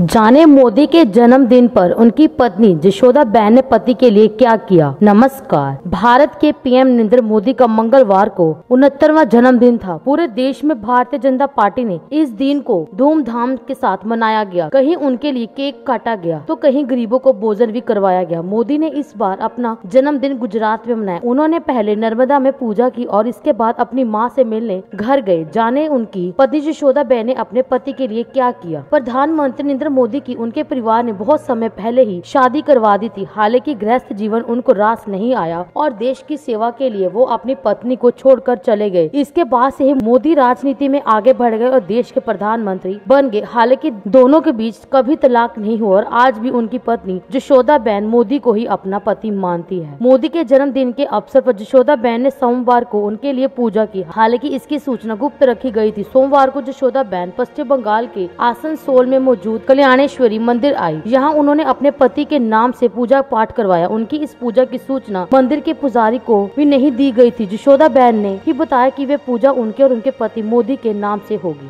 जाने मोदी के जन्मदिन पर उनकी पत्नी जशोदा बेन ने पति के लिए क्या किया। नमस्कार। भारत के पीएम नरेंद्र मोदी का मंगलवार को 69वां जन्मदिन था। पूरे देश में भारतीय जनता पार्टी ने इस दिन को धूमधाम के साथ मनाया गया। कहीं उनके लिए केक काटा गया तो कहीं गरीबों को भोजन भी करवाया गया। मोदी ने इस बार अपना जन्मदिन गुजरात में मनाया। उन्होंने पहले नर्मदा में पूजा की और इसके बाद अपनी माँ से मिलने घर गए। जाने उनकी पत्नी जशोदा बेन ने अपने पति के लिए क्या किया। प्रधानमंत्री मोदी की उनके परिवार ने बहुत समय पहले ही शादी करवा दी थी। हालांकि गृहस्थ जीवन उनको रास नहीं आया और देश की सेवा के लिए वो अपनी पत्नी को छोड़कर चले गए। इसके बाद से ही मोदी राजनीति में आगे बढ़ गए और देश के प्रधानमंत्री बन गए। हालांकि दोनों के बीच कभी तलाक नहीं हुआ और आज भी उनकी पत्नी जशोदा बेन मोदी को ही अपना पति मानती है। मोदी के जन्मदिन के अवसर पर जशोदा बेन ने सोमवार को उनके लिए पूजा की। हालांकि इसकी सूचना गुप्त रखी गयी थी। सोमवार को जशोदा बेन पश्चिम बंगाल के आसनसोल में मौजूद ज्ञानेश्वरी मंदिर आई। यहाँ उन्होंने अपने पति के नाम से पूजा पाठ करवाया। उनकी इस पूजा की सूचना मंदिर के पुजारी को भी नहीं दी गई थी। जशोदा बेन ने ही बताया कि वे पूजा उनके और उनके पति मोदी के नाम से होगी।